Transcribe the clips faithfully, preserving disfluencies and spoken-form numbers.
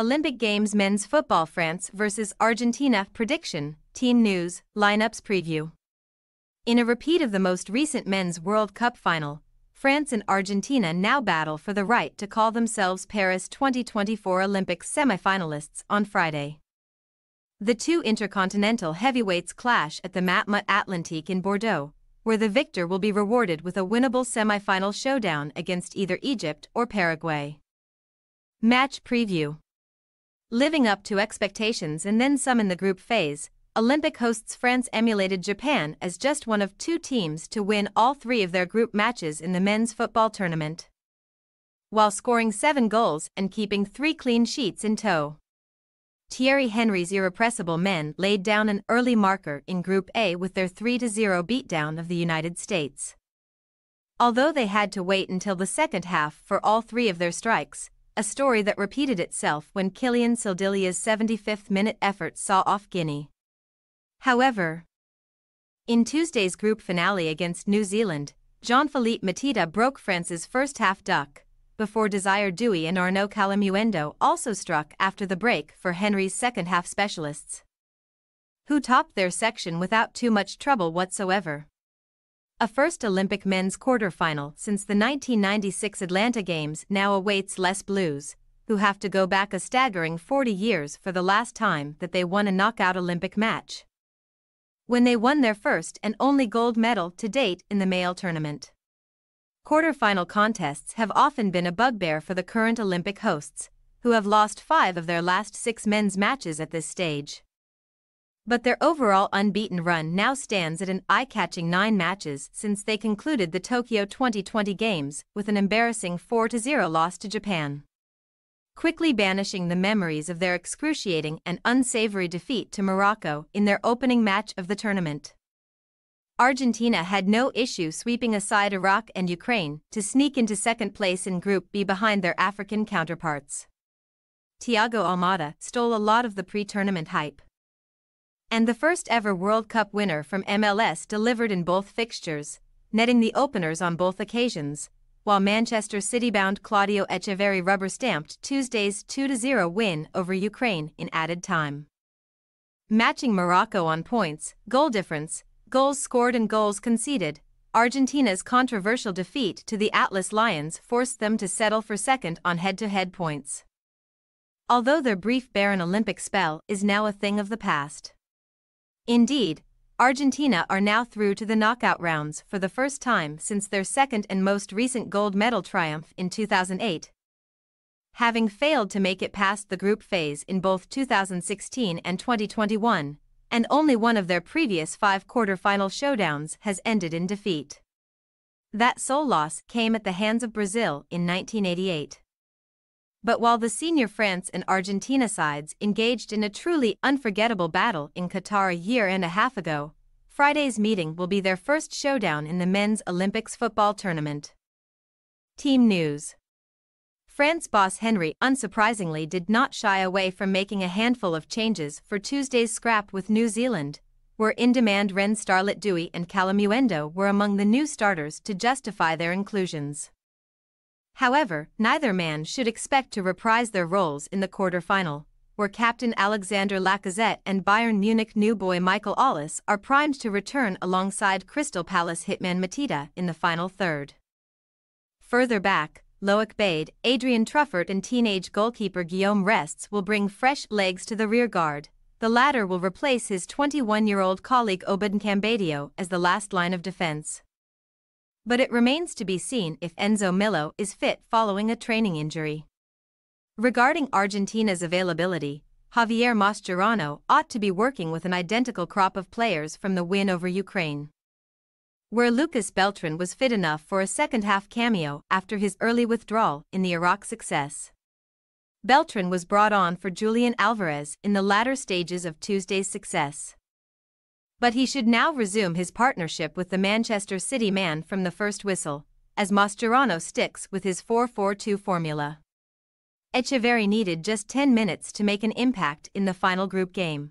Olympic Games Men's Football France versus Argentina prediction, team news, lineups preview. In a repeat of the most recent Men's World Cup final, France and Argentina now battle for the right to call themselves Paris twenty twenty-four Olympic semi-finalists on Friday. The two intercontinental heavyweights clash at the Matmut Atlantique in Bordeaux, where the victor will be rewarded with a winnable semi-final showdown against either Egypt or Paraguay. Match preview. Living up to expectations and then some in the group phase, Olympic hosts France emulated Japan as just one of two teams to win all three of their group matches in the men's football tournament, while scoring seven goals and keeping three clean sheets in tow. Thierry Henry's irrepressible men laid down an early marker in Group A with their three to zero beatdown of the United States. Although they had to wait until the second half for all three of their strikes, a story that repeated itself when Kylian Sildilia's seventy-fifth minute effort saw off Guinea. However, in Tuesday's group finale against New Zealand, Jean-Philippe Mateta broke France's first half duck, before Désiré Doué and Arnaud Kalimuendo also struck after the break for Henry's second-half specialists, who topped their section without too much trouble whatsoever. A first Olympic men's quarter-final since the nineteen ninety-six Atlanta Games now awaits Les Bleus, who have to go back a staggering forty years for the last time that they won a knockout Olympic match, when they won their first and only gold medal to date in the male tournament. Quarterfinal contests have often been a bugbear for the current Olympic hosts, who have lost five of their last six men's matches at this stage. But their overall unbeaten run now stands at an eye-catching nine matches since they concluded the Tokyo twenty twenty Games with an embarrassing four to zero loss to Japan, quickly banishing the memories of their excruciating and unsavory defeat to Morocco in their opening match of the tournament. Argentina had no issue sweeping aside Iraq and Ukraine to sneak into second place in Group B behind their African counterparts. Thiago Almada stole a lot of the pre-tournament hype, and the first-ever World Cup winner from M L S delivered in both fixtures, netting the openers on both occasions, while Manchester City-bound Claudio Echeverri rubber-stamped Tuesday's two to zero win over Ukraine in added time, matching Morocco on points, goal difference, goals scored and goals conceded. Argentina's controversial defeat to the Atlas Lions forced them to settle for second on head-to-head points, although their brief barren Olympic spell is now a thing of the past. Indeed, Argentina are now through to the knockout rounds for the first time since their second and most recent gold medal triumph in two thousand eight, having failed to make it past the group phase in both two thousand sixteen and twenty twenty-one. And only one of their previous five quarterfinal showdowns has ended in defeat. That sole loss came at the hands of Brazil in nineteen eighty-eight. But while the senior France and Argentina sides engaged in a truly unforgettable battle in Qatar a year and a half ago, Friday's meeting will be their first showdown in the men's Olympics football tournament. Team news. France boss Henry unsurprisingly did not shy away from making a handful of changes for Tuesday's scrap with New Zealand, where in-demand Rennes starlet Doué and Kalimuendo were among the new starters to justify their inclusions. However, neither man should expect to reprise their roles in the quarterfinal, where captain Alexander Lacazette and Bayern Munich new boy Michael Olise are primed to return alongside Crystal Palace hitman Mateta in the final third. Further back, Loic Bade, Adrian Truffert and teenage goalkeeper Guillaume Rests will bring fresh legs to the rearguard. The latter will replace his twenty-one-year-old colleague Obed Nkambadio as the last line of defense. But it remains to be seen if Enzo Milo is fit following a training injury. Regarding Argentina's availability, Javier Mascherano ought to be working with an identical crop of players from the win over Ukraine, where Lucas Beltran was fit enough for a second-half cameo after his early withdrawal in the Iraq success. Beltran was brought on for Julian Alvarez in the latter stages of Tuesday's success, but he should now resume his partnership with the Manchester City man from the first whistle, as Mascherano sticks with his four four two formula. Echeverri needed just ten minutes to make an impact in the final group game,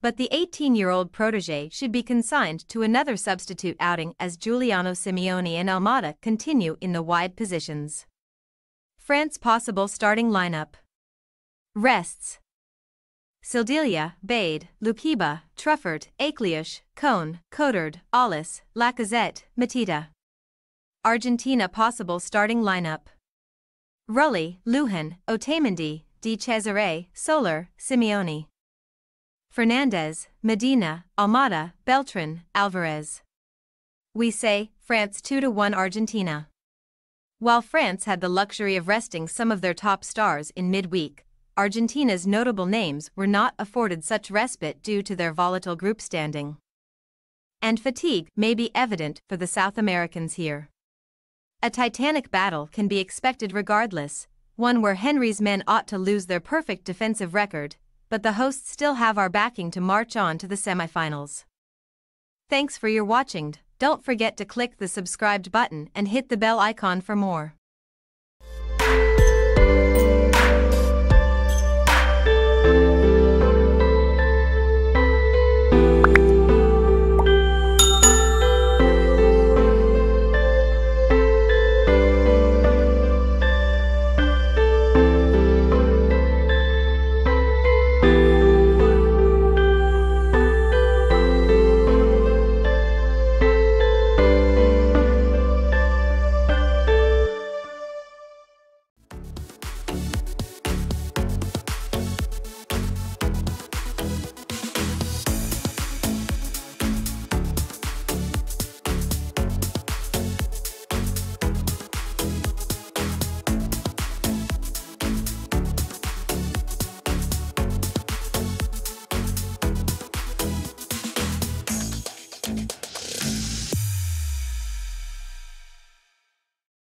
but the eighteen-year-old protégé should be consigned to another substitute outing as Giuliano Simeone and Almada continue in the wide positions. France possible starting lineup. Rests, Sildilia, Bade, Lukiba, Truffert, Akliush, Cohn, Cotard, Ollis, Lacazette, Mateta. Argentina possible starting lineup: Rulli, Lujan, Otamendi, Di Cesare, Soler, Simeone. Fernandez, Medina, Almada, Beltran, Alvarez. We say, France two to one Argentina. While France had the luxury of resting some of their top stars in midweek, Argentina's notable names were not afforded such respite due to their volatile group standing. And fatigue may be evident for the South Americans here. A titanic battle can be expected regardless, one where Henry's men ought to lose their perfect defensive record, but the hosts still have our backing to march on to the semifinals. Thanks for your watching. Don't forget to click the subscribed button and hit the bell icon for more.